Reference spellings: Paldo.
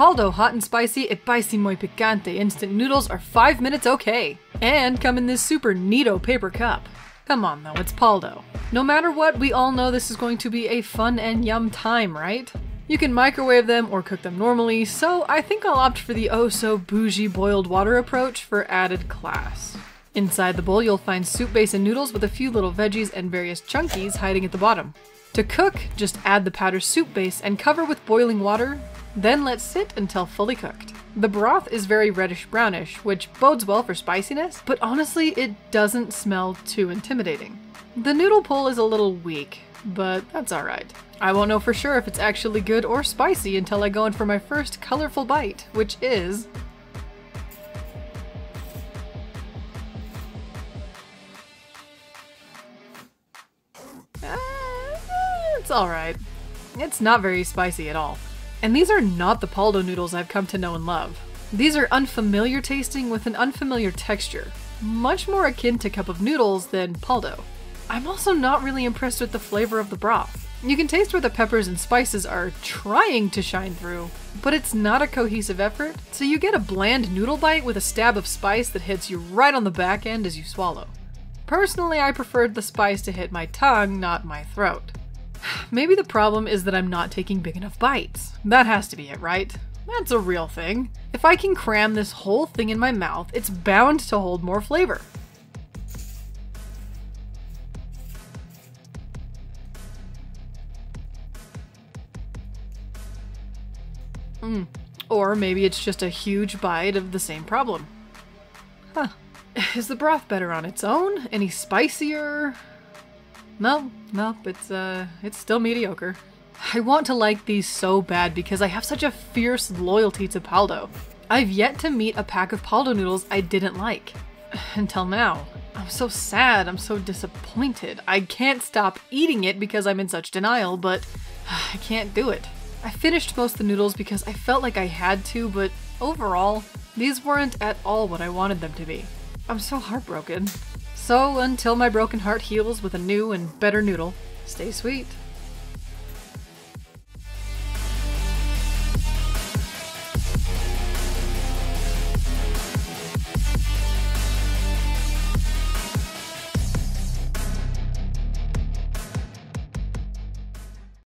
Paldo hot and spicy e paisi muy picante instant noodles are 5 minutes okay. And come in this super neato paper cup. Come on though, it's Paldo. No matter what, we all know this is going to be a fun and yum time, right? You can microwave them or cook them normally, so I think I'll opt for the oh-so-bougie boiled water approach for added class. Inside the bowl, you'll find soup base and noodles with a few little veggies and various chunkies hiding at the bottom. To cook, just add the powdered soup base and cover with boiling water, then let sit until fully cooked. The broth is very reddish-brownish, which bodes well for spiciness, but honestly, it doesn't smell too intimidating. The noodle pull is a little weak, but that's alright. I won't know for sure if it's actually good or spicy until I go in for my first colorful bite, which is... it's alright. It's not very spicy at all. And these are not the Paldo noodles I've come to know and love. These are unfamiliar tasting with an unfamiliar texture, much more akin to cup of noodles than Paldo. I'm also not really impressed with the flavor of the broth. You can taste where the peppers and spices are trying to shine through, but it's not a cohesive effort, so you get a bland noodle bite with a stab of spice that hits you right on the back end as you swallow. Personally, I preferred the spice to hit my tongue, not my throat. Maybe the problem is that I'm not taking big enough bites. That has to be it, right? That's a real thing. If I can cram this whole thing in my mouth, it's bound to hold more flavor. Or maybe it's just a huge bite of the same problem. Huh. Is the broth better on its own? Any spicier? No, it's still mediocre. I want to like these so bad because I have such a fierce loyalty to Paldo. I've yet to meet a pack of Paldo noodles I didn't like. Until now. I'm so sad, I'm so disappointed. I can't stop eating it because I'm in such denial, but I can't do it. I finished most of the noodles because I felt like I had to, but overall, these weren't at all what I wanted them to be. I'm so heartbroken. So until my broken heart heals with a new and better noodle, stay sweet.